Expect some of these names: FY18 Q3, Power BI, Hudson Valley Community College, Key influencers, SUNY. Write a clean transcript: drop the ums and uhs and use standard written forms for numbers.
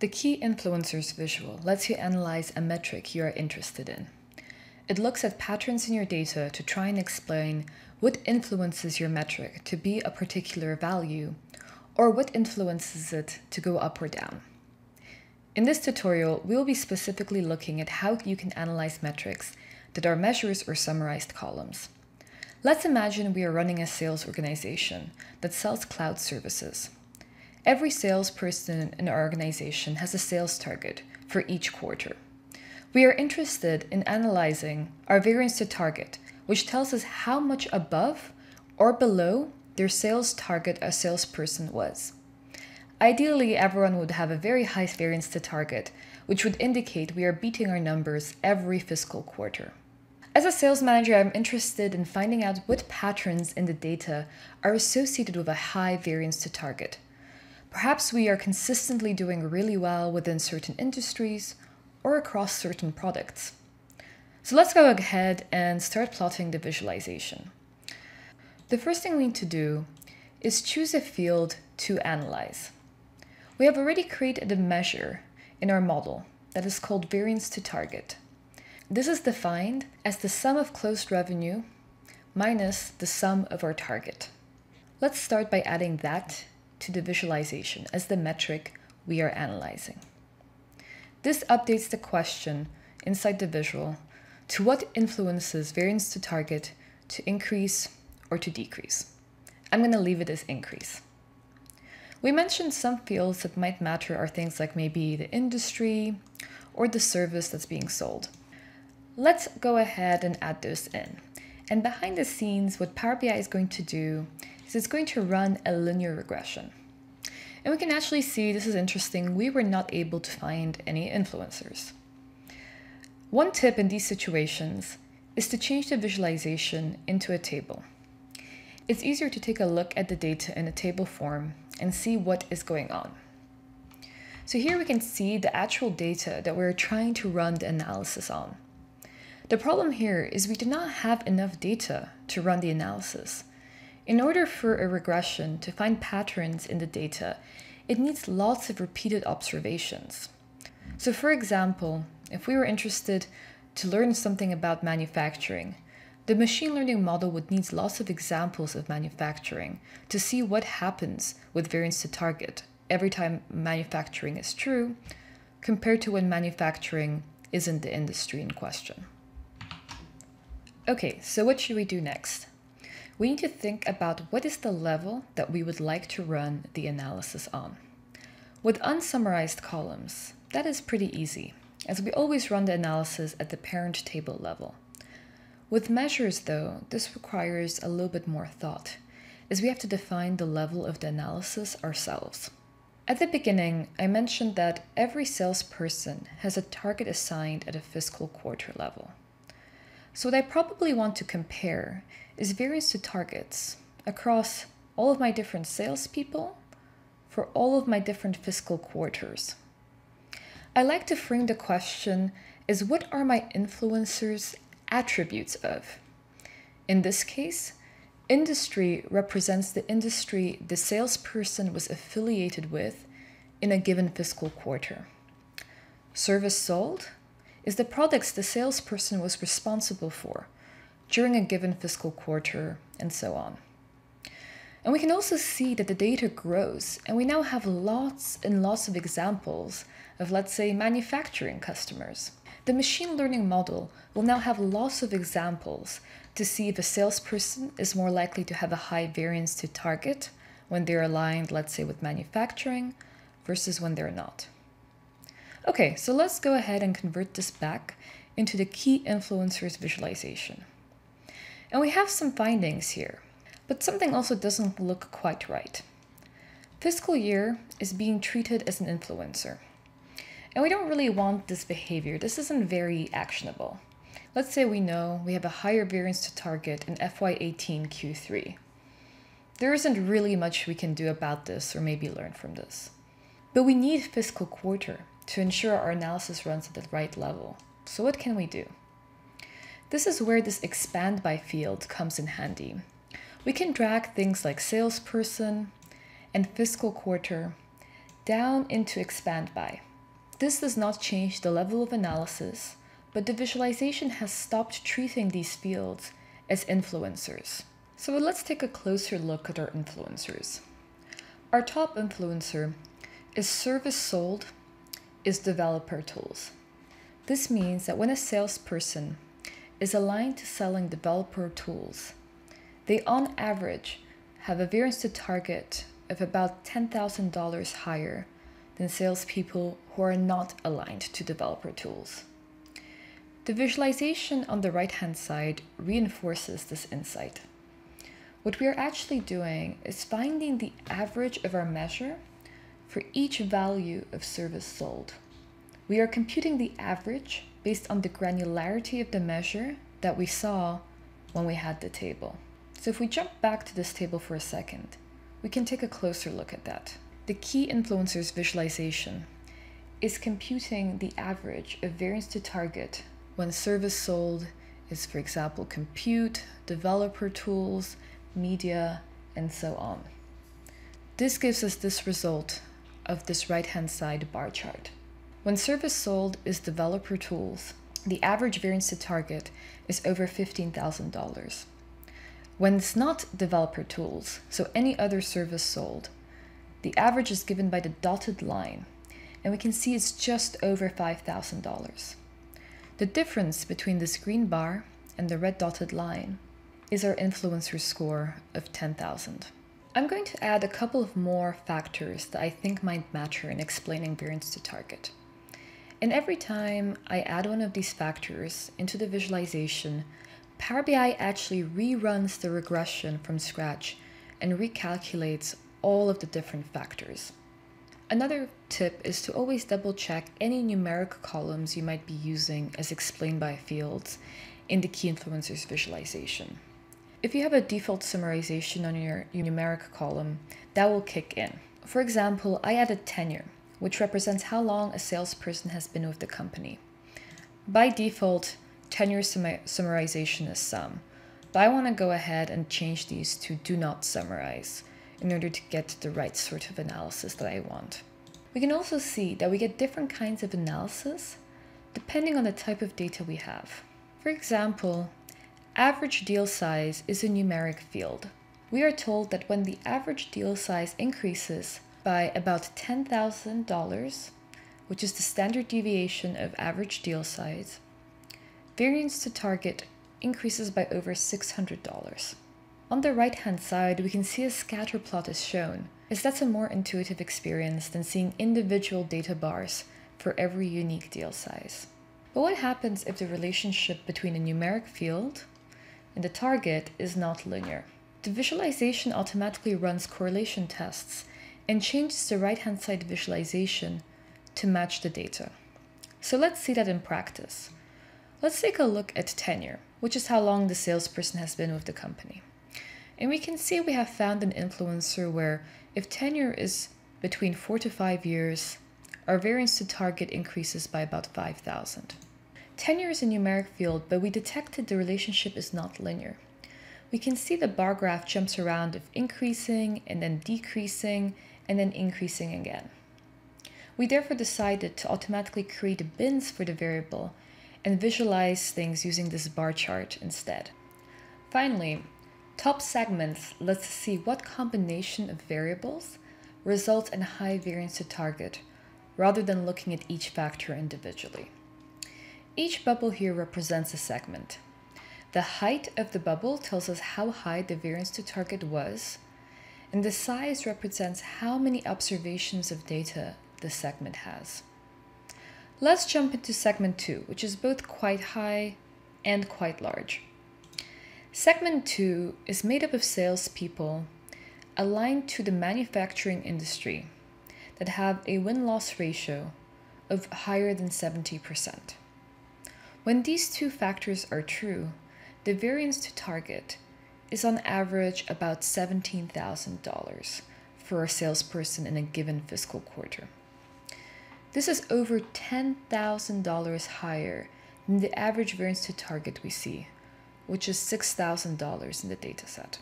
The Key Influencers visual lets you analyze a metric you are interested in. It looks at patterns in your data to try and explain what influences your metric to be a particular value, or what influences it to go up or down. In this tutorial, we will be specifically looking at how you can analyze metrics that are measures or summarized columns. Let's imagine we are running a sales organization that sells cloud services. Every salesperson in our organization has a sales target for each quarter. We are interested in analyzing our variance to target, which tells us how much above or below their sales target a salesperson was. Ideally, everyone would have a very high variance to target, which would indicate we are beating our numbers every fiscal quarter. As a sales manager, I'm interested in finding out what patterns in the data are associated with a high variance to target. Perhaps we are consistently doing really well within certain industries or across certain products. So let's go ahead and start plotting the visualization. The first thing we need to do is choose a field to analyze. We have already created a measure in our model that is called variance to target. This is defined as the sum of closed revenue minus the sum of our target. Let's start by adding that to the visualization as the metric we are analyzing. This updates the question inside the visual to what influences variance to target to increase or to decrease. I'm going to leave it as increase. We mentioned some fields that might matter are things like maybe the industry or the service that's being sold. Let's go ahead and add those in. And behind the scenes, what Power BI is going to do is it's going to run a linear regression. And we can actually see, this is interesting, we were not able to find any influencers. One tip in these situations is to change the visualization into a table. It's easier to take a look at the data in a table form and see what is going on. So here we can see the actual data that we're trying to run the analysis on. The problem here is we do not have enough data to run the analysis. In order for a regression to find patterns in the data, it needs lots of repeated observations. So for example, if we were interested to learn something about manufacturing, the machine learning model would need lots of examples of manufacturing to see what happens with variance to target every time manufacturing is true, compared to when manufacturing isn't the industry in question. Okay, so what should we do next? We need to think about what is the level that we would like to run the analysis on. With unsummarized columns, that is pretty easy, as we always run the analysis at the parent table level. With measures, though, this requires a little bit more thought, as we have to define the level of the analysis ourselves. At the beginning, I mentioned that every salesperson has a target assigned at a fiscal quarter level. So what I probably want to compare is variance to targets across all of my different salespeople for all of my different fiscal quarters. I like to frame the question as what are my influencers attributes of? In this case, industry represents the industry the salesperson was affiliated with in a given fiscal quarter. Service sold is the products the salesperson was responsible for during a given fiscal quarter, and so on. And we can also see that the data grows, and we now have lots and lots of examples of, let's say, manufacturing customers. The machine learning model will now have lots of examples to see if a salesperson is more likely to have a high variance to target when they're aligned, let's say, with manufacturing versus when they're not. Okay, so let's go ahead and convert this back into the Key Influencers visualization. And we have some findings here, but something also doesn't look quite right. Fiscal year is being treated as an influencer. And we don't really want this behavior. This isn't very actionable. Let's say we know we have a higher variance to target in FY18 Q3. There isn't really much we can do about this or maybe learn from this. But we need fiscal quarter to ensure our analysis runs at the right level. So what can we do? This is where this expand by field comes in handy. We can drag things like salesperson and fiscal quarter down into expand by. This does not change the level of analysis, but the visualization has stopped treating these fields as influencers. So let's take a closer look at our influencers. Our top influencer is service sold is developer tools. This means that when a salesperson is aligned to selling developer tools, they on average have a variance to target of about $10,000 higher than salespeople who are not aligned to developer tools. The visualization on the right-hand side reinforces this insight. What we are actually doing is finding the average of our measure for each value of service sold. We are computing the average based on the granularity of the measure that we saw when we had the table. So if we jump back to this table for a second, we can take a closer look at that. The key influencers visualization is computing the average of variance to target when service sold is, for example, compute, developer tools, media, and so on. This gives us this result of this right-hand side bar chart. When service sold is developer tools, the average variance to target is over $15,000. When it's not developer tools, so any other service sold, the average is given by the dotted line, and we can see it's just over $5,000. The difference between this green bar and the red dotted line is our influencer score of 10,000. I'm going to add a couple of more factors that I think might matter in explaining variance to target. And every time I add one of these factors into the visualization, Power BI actually reruns the regression from scratch and recalculates all of the different factors. Another tip is to always double check any numeric columns you might be using as explained by fields in the key influencers visualization. If you have a default summarization on your numeric column, that will kick in. For example, I added tenure, which represents how long a salesperson has been with the company. By default, tenure summarization is sum, but I want to go ahead and change these to do not summarize in order to get the right sort of analysis that I want. We can also see that we get different kinds of analysis depending on the type of data we have. For example, average deal size is a numeric field. We are told that when the average deal size increases by about $10,000, which is the standard deviation of average deal size, variance to target increases by over $600. On the right-hand side, we can see a scatter plot is shown, as that's a more intuitive experience than seeing individual data bars for every unique deal size. But what happens if the relationship between a numeric field and the target is not linear? The visualization automatically runs correlation tests and changes the right-hand side visualization to match the data. So let's see that in practice. Let's take a look at tenure, which is how long the salesperson has been with the company. And we can see we have found an influencer where if tenure is between 4 to 5 years, our variance to target increases by about 5,000. Tenure is a numeric field, but we detected the relationship is not linear. We can see the bar graph jumps around of increasing and then decreasing and then increasing again. We therefore decided to automatically create bins for the variable and visualize things using this bar chart instead. Finally, top segments lets us see what combination of variables results in high variance to target, rather than looking at each factor individually. Each bubble here represents a segment. The height of the bubble tells us how high the variance to target was, and the size represents how many observations of data the segment has. Let's jump into segment 2, which is both quite high and quite large. Segment 2 is made up of salespeople aligned to the manufacturing industry that have a win-loss ratio of higher than 70%. When these two factors are true, the variance to target is on average about $17,000 for a salesperson in a given fiscal quarter. This is over $10,000 higher than the average variance to target we see, which is $6,000 in the dataset.